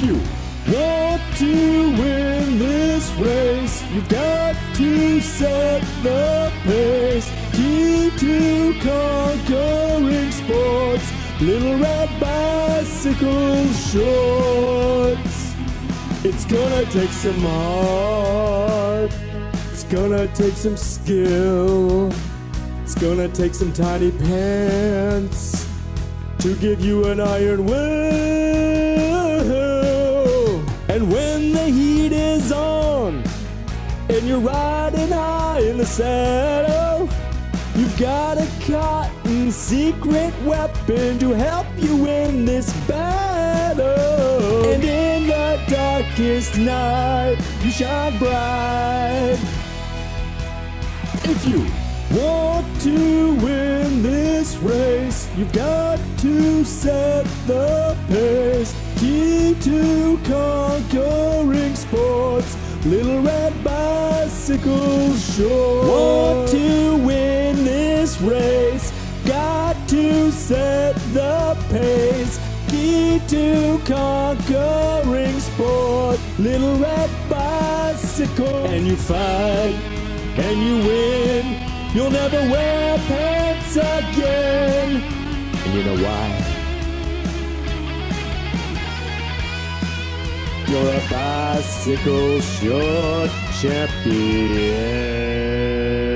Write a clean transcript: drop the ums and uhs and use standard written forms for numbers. if you want to win this race, you've got to set the pace. Key to conquering sports, Little Red Bicycle Shorts. It's gonna take some heart, it's gonna take some skill, it's gonna take some tiny pants to give you an iron will. And when the heat is on and you're riding high in the saddle, you've got a cotton secret weapon to help you win this battle. And in the darkest night, you shine bright. If you want to win this race, you've got to set the pace. Key to conquering sports, Little Red Bicycle Shorts. Want to win this race, got to set the pace. Key to conquering sport, Little Red Bicycle. And you fight, and you win. You'll never wear pants again. And you know why? You're a bicycle short champion.